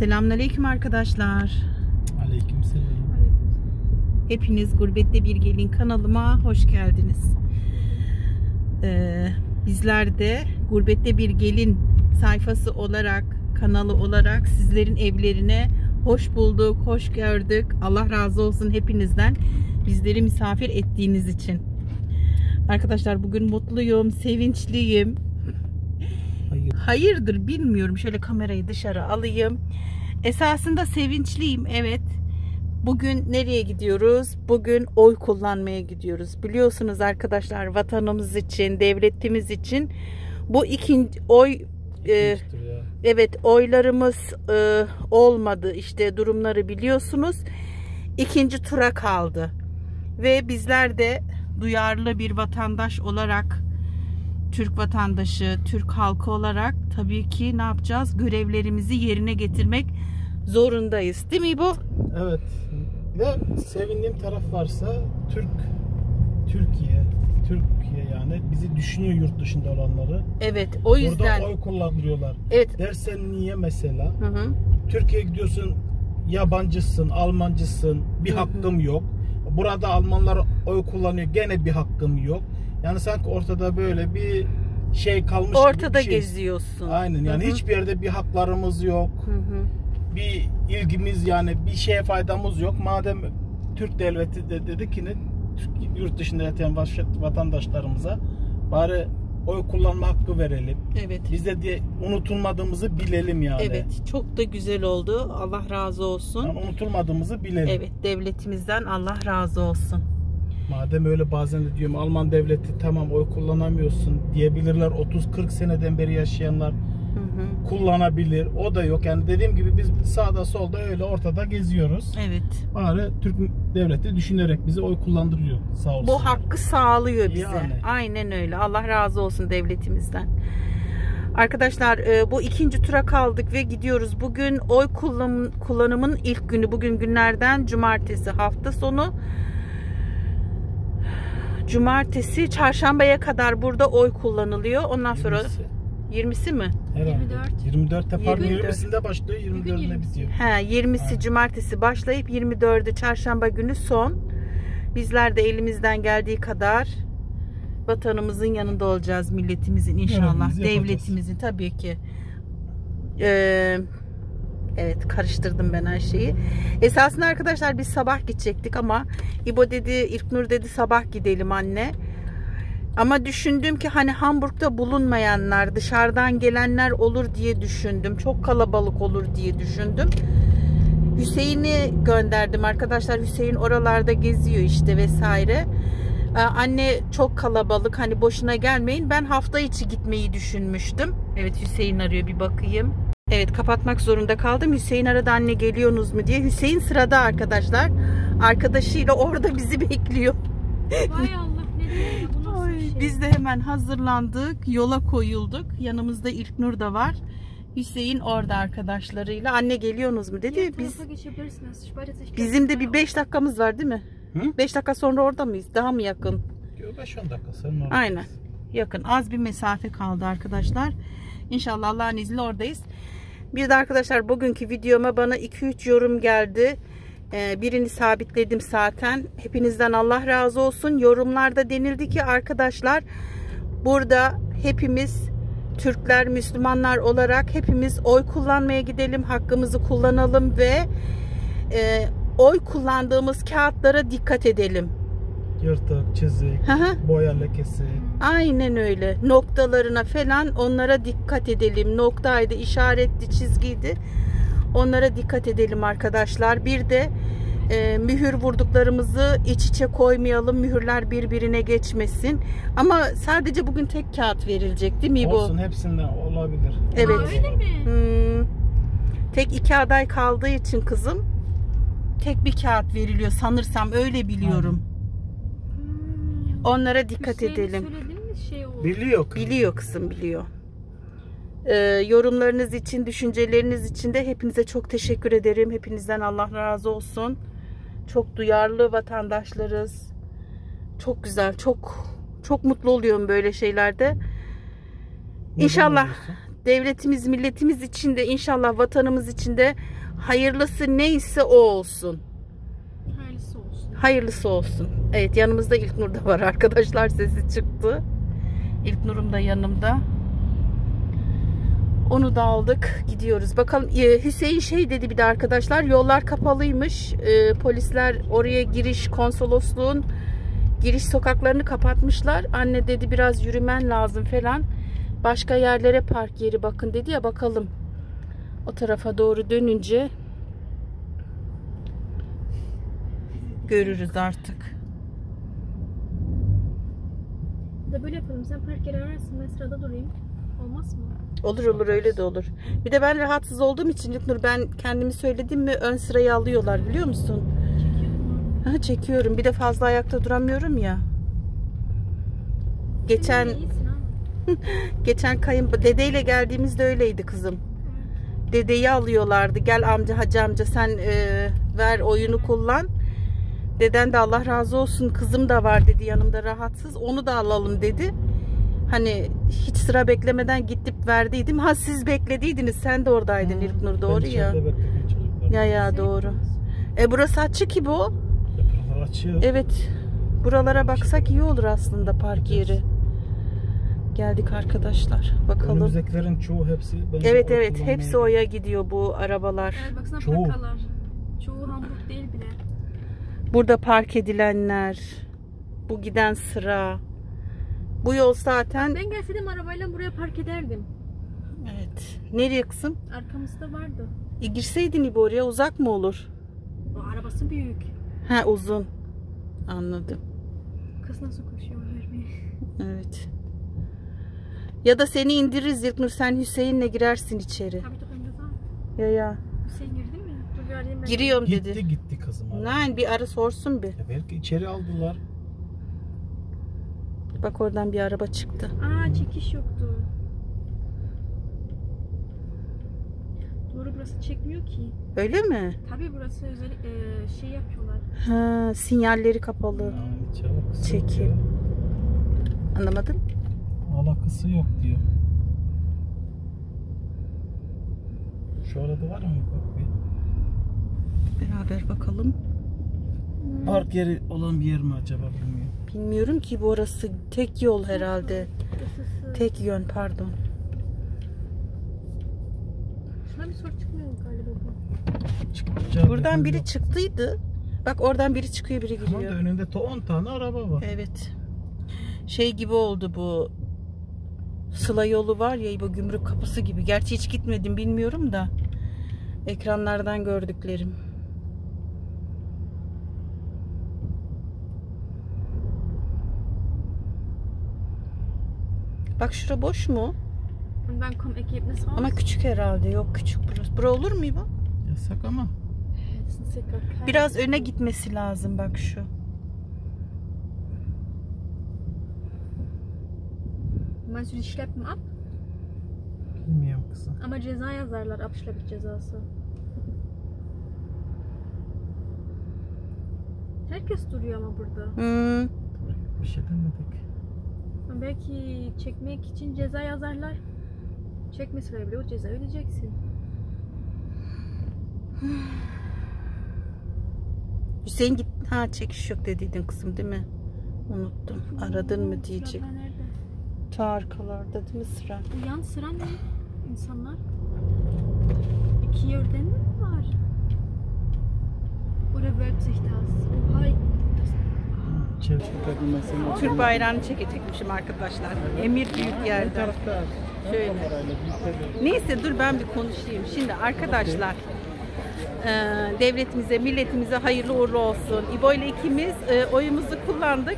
Selamünaleyküm arkadaşlar. Aleykümselam. Hepiniz Gurbette Bir Gelin kanalıma hoş geldiniz. Bizler de Gurbette Bir Gelin sayfası olarak, kanalı olarak sizlerin evlerine hoş bulduk, hoş gördük. Allah razı olsun hepinizden, bizleri misafir ettiğiniz için. Arkadaşlar bugün mutluyum, sevinçliyim. Hayırdır bilmiyorum. Şöyle kamerayı dışarı alayım. Esasında sevinçliyim, evet. Bugün nereye gidiyoruz? Bugün oy kullanmaya gidiyoruz. Biliyorsunuz arkadaşlar, vatanımız için, devletimiz için bu ikinci oy evet, oylarımız olmadı. İşte durumları biliyorsunuz. İkinci tura kaldı. Ve bizler de duyarlı bir vatandaş olarak, Türk vatandaşı, Türk halkı olarak tabii ki ne yapacağız? Görevlerimizi yerine getirmek zorundayız. Değil mi bu? Evet. Ve sevindiğim taraf varsa Türkiye yani bizi düşünüyor, yurt dışında olanları. Evet, o yüzden. Orada oy kullanıyorlar. Evet. Dersen niye mesela? Hı. Türkiye'ye gidiyorsun, yabancısın, Almancısın, bir hakkım yok. Burada Almanlar oy kullanıyor, gene bir hakkım yok. Yani sanki ortada böyle bir şey kalmış ortada gibi geziyorsun. Aynen yani, hiçbir yerde bir haklarımız yok. Bir ilgimiz, yani bir şeye faydamız yok. Madem Türk devleti de dedi ki, yurt dışında yatan vatandaşlarımıza bari oy kullanma hakkı verelim. Evet. Biz de unutulmadığımızı bilelim yani. Evet, çok da güzel oldu. Allah razı olsun. Yani unutulmadığımızı bilelim. Evet, devletimizden Allah razı olsun. Madem öyle, bazen de diyorum Alman devleti tamam oy kullanamıyorsun diyebilirler. 30-40 seneden beri yaşayanlar kullanabilir. O da yok. Yani dediğim gibi biz sağda solda öyle ortada geziyoruz. Evet. Bari Türk devleti düşünerek bize oy kullandırıyor. Sağ olsun. Bu hakkı sağlıyor bize. Yani. Aynen öyle. Allah razı olsun devletimizden. Arkadaşlar, bu ikinci tura kaldık ve gidiyoruz. Bugün oy kullanımın ilk günü. Bugün günlerden cumartesi, hafta sonu. Cumartesi, çarşambaya kadar burada oy kullanılıyor. Ondan sonra 20'si mi? Herhalde. 24 defa 20'sinde başlıyor, 24'üne bitiyor. He, 20'si cumartesi başlayıp 24'ü çarşamba günü son. Bizler de elimizden geldiği kadar vatanımızın yanında olacağız, milletimizin inşallah, devletimizin tabii ki. Evet, karıştırdım ben her şeyi. Esasında arkadaşlar biz sabah gidecektik ama İbo dedi, İlknur dedi sabah gidelim anne. Ama düşündüm ki hani Hamburg'da bulunmayanlar, dışarıdan gelenler olur diye düşündüm. Çok kalabalık olur diye düşündüm. Hüseyin'i gönderdim arkadaşlar. Hüseyin oralarda geziyor işte vesaire. Anne çok kalabalık, hani boşuna gelmeyin. Ben hafta içi gitmeyi düşünmüştüm. Evet, Hüseyin arıyor, bir bakayım. Evet, kapatmak zorunda kaldım. Hüseyin arada anne geliyorsunuz mu diye. Hüseyin sırada arkadaşlar. Arkadaşıyla orada bizi bekliyor. Vay Allah, ne diyor bu, nasıl bir şey? Biz de hemen hazırlandık. Yola koyulduk. Yanımızda İlknur da var. Hüseyin orada arkadaşlarıyla. Anne geliyorsunuz mu dedi. Bizim de bir 5 dakikamız var değil mi? 5 dakika sonra orada mıyız? Daha mı yakın? 5-10 dakika sonra. Aynen. Yakın. Az bir mesafe kaldı arkadaşlar. İnşallah Allah'ın izniyle oradayız. Bir de arkadaşlar bugünkü videoma bana 2-3 yorum geldi. Birini sabitledim zaten. Hepinizden Allah razı olsun. Yorumlarda denildi ki arkadaşlar, burada hepimiz Türkler, Müslümanlar olarak hepimiz oy kullanmaya gidelim. Hakkımızı kullanalım ve oy kullandığımız kağıtlara dikkat edelim. Yırtık, çizik, boya lekesi. Aynen öyle. Noktalarına falan, onlara dikkat edelim. Noktaydı, işaretti, çizgiydi. Onlara dikkat edelim arkadaşlar. Bir de mühür vurduklarımızı iç içe koymayalım. Mühürler birbirine geçmesin. Ama sadece bugün tek kağıt verilecek değil mi bu? Olsun, hepsinden olabilir. Evet. Aa, öyle mi? Tek 2 aday kaldığı için kızım, tek bir kağıt veriliyor sanırsam, öyle biliyorum. Onlara dikkat edelim. Biliyor kızım, biliyor. Yorumlarınız için, düşünceleriniz için de hepinize çok teşekkür ederim. Hepinizden Allah razı olsun. Çok duyarlı vatandaşlarız. Çok güzel, çok mutlu oluyorum böyle şeylerde. İnşallah devletimiz, milletimiz için de inşallah vatanımız için de hayırlısı neyse o olsun. Hayırlısı olsun. Hayırlısı olsun. Evet, yanımızda İlknur da var arkadaşlar, sesi çıktı. İlknur'um da yanımda. Onu da aldık, gidiyoruz. Bakalım, Hüseyin şey dedi bir de arkadaşlar, yollar kapalıymış. Polisler oraya giriş, konsolosluğun giriş sokaklarını kapatmışlar. Anne dedi biraz yürümen lazım falan. Başka yerlere park yeri bakın dedi ya, bakalım. O tarafa doğru dönünce görürüz artık. Da böyle yapalım, sen park yeri ararsın, ben sırada durayım. Olmaz mı? Olur olur, öyle de olur. Bir de ben rahatsız olduğum için Lütnur, ben kendimi söyledim mi ön sırayı alıyorlar biliyor musun? Çekiyorum. Ha, çekiyorum. Bir de fazla ayakta duramıyorum ya. Geçen geçen dedeyle geldiğimizde öyleydi kızım. Evet. Dedeyi alıyorlardı. Gel amca, hacı amca sen ver oyunu kullan. Deden de Allah razı olsun, kızım da var dedi yanımda rahatsız. Onu da alalım dedi. Hani hiç sıra beklemeden gidip verdiydim. Ha, siz beklediydiniz. Sen de oradaydın İlknur, doğru ya. Ya ya, doğru. Burası açık ki bu. Evet. Buralara baksak iyi olur aslında, park yeri. Geldik arkadaşlar. Bakalım. Önümüzdekilerin çoğu hepsi. Evet evet. Hepsi oya gidiyor bu arabalar. Evet, baksana çoğu. Plakalar. Çoğu Hamburg değil bile. Burada park edilenler. Bu giden sıra. Bu yol zaten... Ben gelseydim arabayla buraya park ederdim. Evet. Nereye kızım? Arkamızda vardı. Girseydin İbo oraya, uzak mı olur? O arabası büyük. He, uzun. Anladım. Kız nasıl koşuyor vermeye? Evet. Ya da seni indiririz İlknur, sen Hüseyin'le girersin içeri. Tabii tabii tamam. Ya ya. Hüseyin girdi mi? Dur, giriyorum gitti, dedi. Gitti kızım. Lan bir ara sorsun bir. Ya belki içeri aldılar. Bak oradan bir araba çıktı. Aa, çekiş yoktu. Doğru, burası çekmiyor ki. Öyle mi? Tabii, burası özel şey yapıyorlar. Ha, sinyalleri kapalı. Çekim. Anlamadım. Alakası yok diyor. Şu arada var mı? Beraber bakalım. Park yeri olan bir yer mi acaba, bilmiyorum. Bilmiyorum ki, bu orası tek yol herhalde. Tek yön, pardon. Şuna bir soru çıkmıyor galiba. Buradan biri çıktıydı. Bak oradan biri çıkıyor, biri giriyor. Ama önünde 10 tane araba var. Evet. Şey gibi oldu bu. Sıla yolu var ya, bu gümrük kapısı gibi. Gerçi hiç gitmedim, bilmiyorum da. Ekranlardan gördüklerim. Bak şura boş mu? Ben kom ekibimiz var. Ama küçük herhalde. Yok, küçük burası. Bura olur mu bu? Yasak ama. Biraz öne gitmesi lazım bak şu. Ben sürekli schleppen ab. Bilmiyorum kızım. Ama ceza yazarlar, abschlepp cezası. Herkes duruyor ama burada. Hmm. Bir şey demedik. Belki çekmek için ceza yazarlar. Çekmeseler bile o ceza ödeyeceksin. Hüseyin git. Ha, çekiş yok dediydin kızım değil mi? Unuttum. Aradın mı diyecek. Ta arkalarda değil mi sıra? Yan sıra ne? İnsanlar. İki yerden mi var? Orada wölbt sich das. Hay. Türk bayrağını çekecekmişim arkadaşlar. Emir büyük yerde. Şöyle. Neyse dur ben bir konuşayım. Şimdi arkadaşlar, devletimize, milletimize hayırlı uğurlu olsun. İbo ile ikimiz oyumuzu kullandık.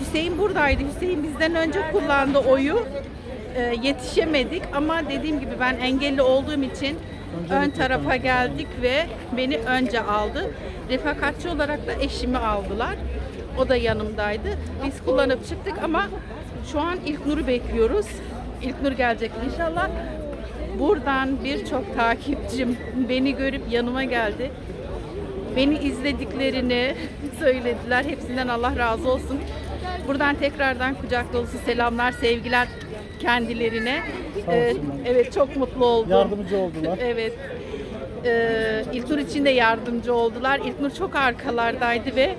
Hüseyin buradaydı. Hüseyin bizden önce kullandı oyu. Yetişemedik ama dediğim gibi ben engelli olduğum için ön tarafa geldik ve beni önce aldı. Refakatçi olarak da eşimi aldılar. O da yanımdaydı. Biz kullanıp çıktık ama şu an İlknur'u bekliyoruz. İlknur gelecek inşallah. Buradan birçok takipçim beni görüp yanıma geldi. Beni izlediklerini söylediler. Hepsinden Allah razı olsun. Buradan tekrardan kucak dolusu selamlar, sevgiler kendilerine. Evet, çok mutlu oldum. Yardımcı oldular. Evet. İlknur için de yardımcı oldular. İlknur çok arkalardaydı ve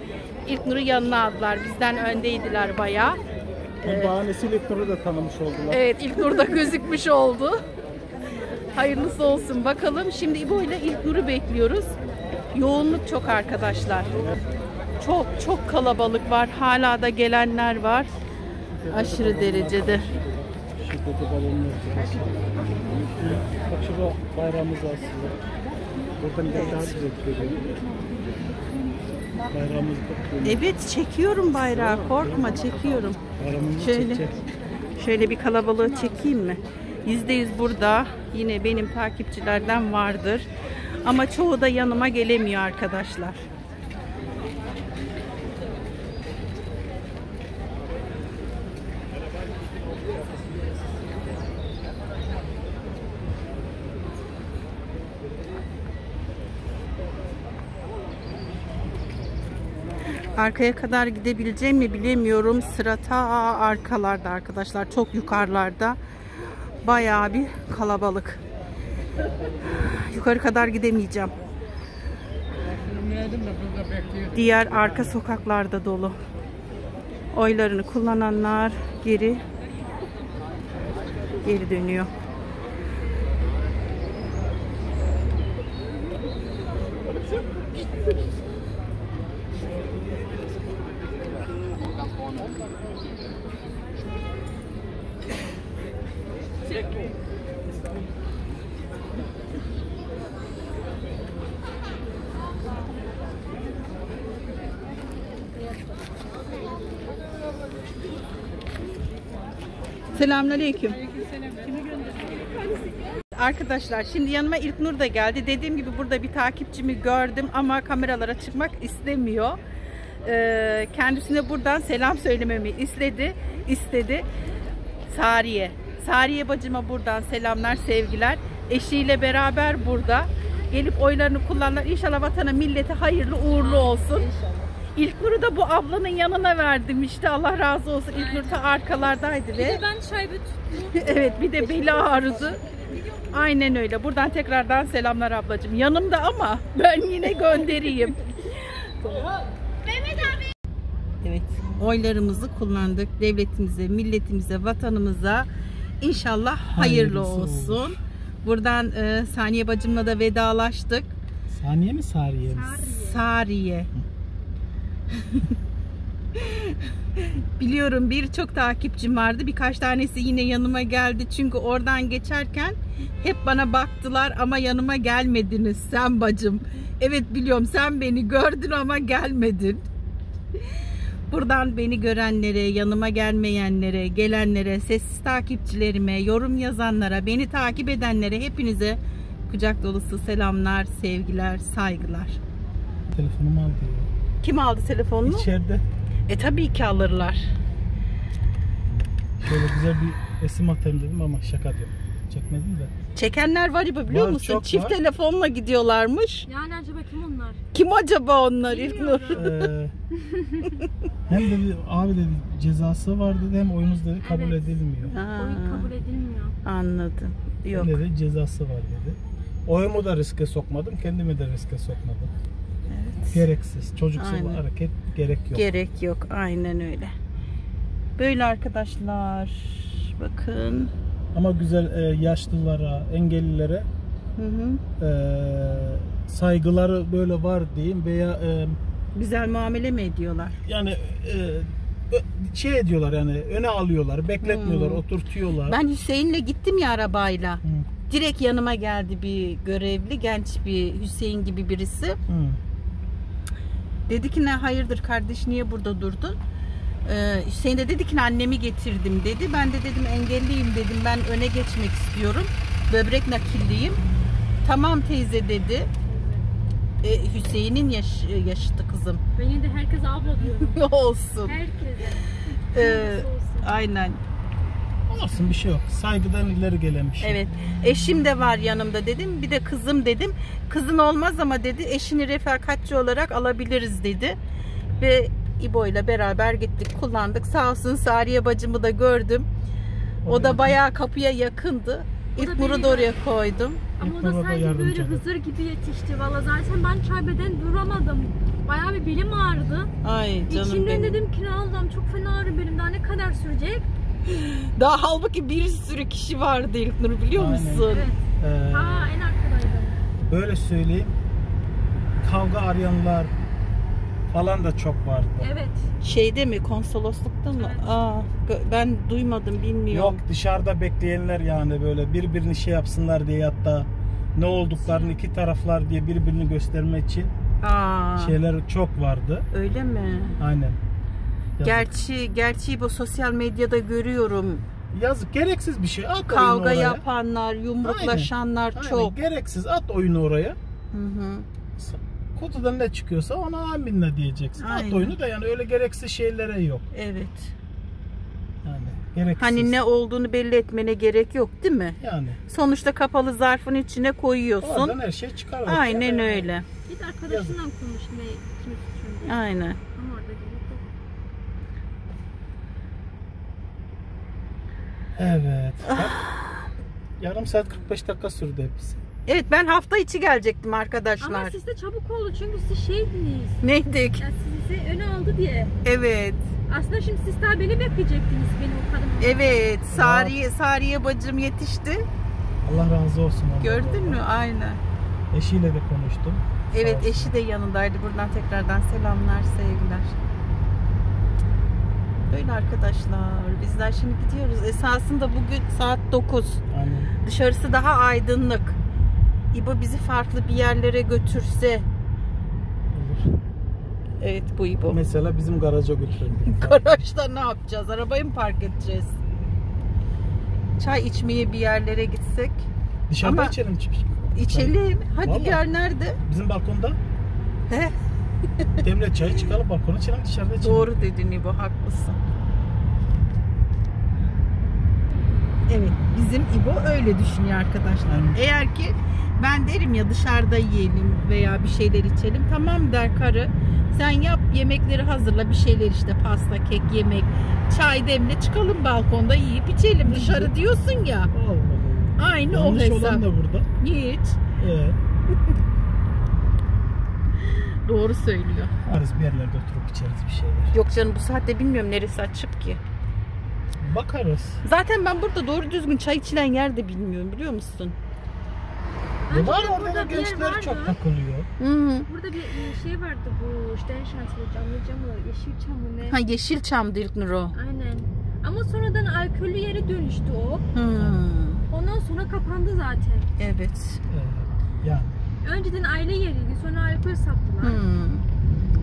İlknur'u yanına aldılar. Bizden öndeydiler bayağı. Evet. Bahanesiyle İlknur'u da tanımış oldular. Evet, İlknur da gözükmüş oldu. Hayırlısı olsun bakalım. Şimdi İbo ile İlknur'u bekliyoruz. Yoğunluk çok arkadaşlar. Çok çok kalabalık var. Hala da gelenler var. Aşırı derecede. Şiddeti balonlar. Bak şurada bayrağımız aslında. Buradan daha az bekliyorum. Bayrağımız bekliyor. Evet, çekiyorum bayrağı. Korkma, çekiyorum. Şöyle bir kalabalığı çekeyim mi? %100 burada. Yine benim takipçilerden vardır. Ama çoğu da yanıma gelemiyor arkadaşlar. Arkaya kadar gidebileceğim mi bilemiyorum. Sıra ta arkalarda arkadaşlar. Çok yukarılarda. Bayağı bir kalabalık. Yukarı kadar gidemeyeceğim. Diğer arka sokaklarda dolu. Oylarını kullananlar geri dönüyor. Selamünaleyküm. Arkadaşlar şimdi yanıma İlknur da geldi. Dediğim gibi burada bir takipçimi gördüm ama kameralara çıkmak istemiyor. Kendisine buradan selam söylememi istedi. Sariye bacıma buradan selamlar, sevgiler. Eşiyle beraber burada. Gelip oylarını kullanlar. İnşallah vatana, millete hayırlı uğurlu olsun. İlknur'u da bu ablanın yanına verdim işte. Allah razı olsun. İlknur ta arkalardaydı. Bir de ben şaybe tuttum. Evet, bir de beli ağrısı. Aynen öyle. Buradan tekrardan selamlar ablacığım. Yanımda ama ben yine göndereyim. Evet, oylarımızı kullandık. Devletimize, milletimize, vatanımıza inşallah hayırlı olsun. Buradan Saniye bacımla da vedalaştık. Saniye mi, Sariye mi? Sariye. Biliyorum, birçok takipçim vardı. Birkaç tanesi yine yanıma geldi. Çünkü oradan geçerken hep bana baktılar ama yanıma gelmediniz sen bacım. Evet biliyorum, sen beni gördün ama gelmedin. Buradan beni görenlere, yanıma gelmeyenlere, gelenlere, sessiz takipçilerime, yorum yazanlara, beni takip edenlere hepinize kucak dolusu selamlar, sevgiler, saygılar. Telefonumu aldı. Kim aldı telefonunu? İçeride. Tabii ki alırlar. Şöyle güzel bir resim atayım dedim ama şaka diyor. Çekmedim de. Çekenler var ya, biliyor musun? Çift var. Telefonla gidiyorlarmış. Yani acaba kim onlar? Kim acaba onlar İlknur? Hem de abi dedi, cezası var dedi, hem oyunuz dedi, kabul edilmiyor. Oyun kabul edilmiyor. Anladım. Yok. Hem de cezası var dedi. Oyumu da riske sokmadım, kendimi de riske sokmadım. Evet. Gereksiz, çocuksuz hareket gerek yok. Gerek yok, aynen öyle. Böyle arkadaşlar, bakın. Ama güzel yaşlılara, engellilere saygıları böyle var diyeyim veya güzel muamele mi ediyorlar? Yani şey ediyorlar, yani öne alıyorlar, bekletmiyorlar, oturtuyorlar. Ben Hüseyin'le gittim ya arabayla. Direkt yanıma geldi bir görevli, genç bir Hüseyin gibi birisi. Dedi ki ne hayırdır kardeş, niye burada durdun? Hüseyin de dedi ki annemi getirdim dedi. Ben de dedim engelliyim dedim. Ben öne geçmek istiyorum. Böbrek nakilliyim. Tamam teyze dedi. Hüseyin'in yaşıtı kızım. Beni de herkes abla diyor. Olsun. Herkese. Aynen. Olsun, bir şey yok. Saygıdan ileri gelen bir şey. Evet. Eşim de var yanımda dedim. Bir de kızım dedim. Kızın olmaz ama dedi. Eşini refakatçi olarak alabiliriz dedi. Ve İbo ile beraber gittik, kullandık. Sağ olsun Sariye bacımı da gördüm. O da bayağı kapıya yakındı. İlk burada oraya koydum. Ama o da sanki böyle Hızır gibi yetişti. Valla zaten ben çaybeden duramadım. Bayağı bir belim ağrıdı. Ay canım. İçimden benim dedim ki ne Allah'ım çok fena ağrı benim. Daha ne kadar sürecek? Daha halbuki bir sürü kişi vardı İlknur, biliyor musun? Evet. En arkadaydı. Böyle söyleyeyim. Kavga arayanlar falan da çok vardı. Evet. Şeyde mi? Konsoloslukta mı? Evet. Aa, ben duymadım, bilmiyorum. Yok, dışarıda bekleyenler yani böyle birbirini şey yapsınlar diye, hatta ne olduklarını iki taraflar diye birbirini göstermek için şeyler çok vardı. Öyle mi? Aynen. Yazık. Gerçi bu sosyal medyada görüyorum. Yazık, gereksiz bir şey. At kavga yapanlar, yumruklaşanlar aynen. Çok. Aynen. Gereksiz, at oyunu oraya. Hı. Kutudan ne çıkıyorsa ona aminle diyeceksin. Aynen. At oyunu da yani öyle gereksiz şeylere yok. Evet. Yani gereksiz. Hani ne olduğunu belli etmene gerek yok, değil mi? Yani. Sonuçta kapalı zarfın içine koyuyorsun. Oradan her şey çıkar. Aynen yani. Öyle. Git arkadaşından konuş ne kimi suçun diye. Aynen. Ama orada evet. Yarım saat 45 dakika sürdü hepsi. Evet, ben hafta içi gelecektim arkadaşlar. Ama siz de çabuk oldu çünkü siz şeydiniz. Neydik? Yani sizi öne aldı diye. Evet. Aslında şimdi siz daha beni bekleyecektiniz, benim o kadın. Evet. Sariye bacım yetişti. Allah razı olsun. Gördün mü? Aynen. Eşiyle de konuştum. Evet, eşi de yanındaydı. Buradan tekrardan selamlar, sevgiler. Böyle arkadaşlar, bizler şimdi gidiyoruz. Esasında bugün saat 9. Aynen. Dışarısı daha aydınlık. İbo bizi farklı bir yerlere götürse. Olur. Evet, bu İbo. Mesela bizim garaja götürelim. Garajda ne yapacağız? Arabayı mı park edeceğiz? Çay içmeye bir yerlere gitsek. Dışarıda içelim. İçelim. Hadi vallahi. Gel nerede? Bizim balkonda. He? Demle çay çıkalım, balkona içelim, dışarıda içelim. Doğru dedin İbo, haklısın. Evet, bizim İbo öyle düşünüyor arkadaşlar. Eğer ki ben derim ya dışarıda yiyelim veya bir şeyler içelim, tamam der karı, sen yap yemekleri hazırla, bir şeyler işte pasta, kek, yemek, çay demle, çıkalım balkonda yiyip içelim. Dışarı diyorsun ya. Allah. Aynı yanlış o hesap. Olan da burada. Hiç. Doğru söylüyor. Arız bir yerlerde oturup içeriz bir şeyler. Yok canım, bu saatte bilmiyorum neresi açık ki. Bakarız. Zaten ben burada doğru düzgün çay içilen yer de bilmiyorum, biliyor musun? Var, orada gençler çok takılıyor. Hı-hı. Burada bir şey vardı, bu işte en şanslı camlı Yeşilçam mı ne? Ha, Yeşilçam'dı İlknur o. Aynen. Ama sonradan alkollü yere dönüştü o. Hmm. Ondan sonra kapandı zaten. Evet. Yani. Önceden aile yeriydi, sonra alkol sattılar. Hmm.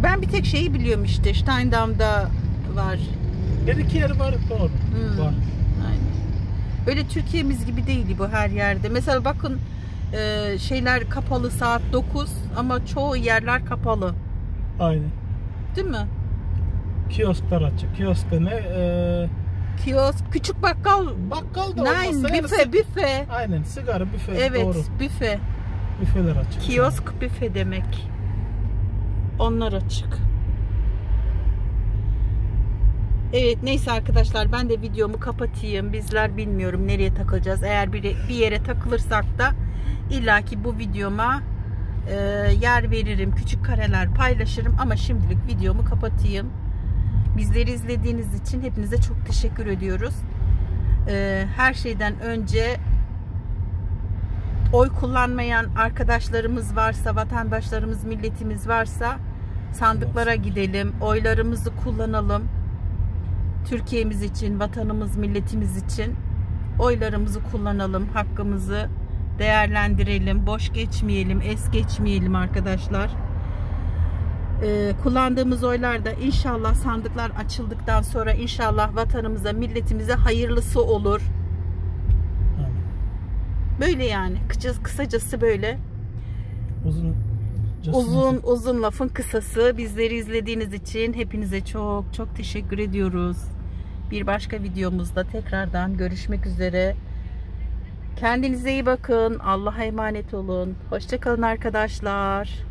Ben bir tek şeyi biliyorum işte, Steindam'da var. Her iki yer var, doğru. Hmm. Var. Aynen. Öyle Türkiye'miz gibi değildi bu her yerde. Mesela bakın şeyler kapalı saat 9 ama çoğu yerler kapalı. Aynen. Değil mi? Kiosklar açık. Kioskta ne? Kiosk, küçük bakkal da olmasa. Büfe. Aynen, sigara büfe. Evet, doğru. Büfe. Büfeler açık. Kiosk büfe demek. Onlar açık. Evet, neyse arkadaşlar, ben de videomu kapatayım. Bizler bilmiyorum nereye takılacağız. Eğer bir yere takılırsak da illaki bu videoma yer veririm. Küçük kareler paylaşırım ama şimdilik videomu kapatayım. Bizleri izlediğiniz için hepinize çok teşekkür ediyoruz. Her şeyden önce oy kullanmayan arkadaşlarımız varsa, vatandaşlarımız, milletimiz varsa sandıklara gidelim. Oylarımızı kullanalım. Türkiye'miz için, vatanımız, milletimiz için oylarımızı kullanalım, hakkımızı değerlendirelim, boş geçmeyelim, es geçmeyelim arkadaşlar. Kullandığımız oylarda inşallah sandıklar açıldıktan sonra inşallah vatanımıza, milletimize hayırlısı olur. Böyle yani, kısacası böyle. Uzun lafın kısası. Bizleri izlediğiniz için hepinize çok çok teşekkür ediyoruz. Bir başka videomuzda tekrardan görüşmek üzere. Kendinize iyi bakın. Allah'a emanet olun. Hoşça kalın arkadaşlar.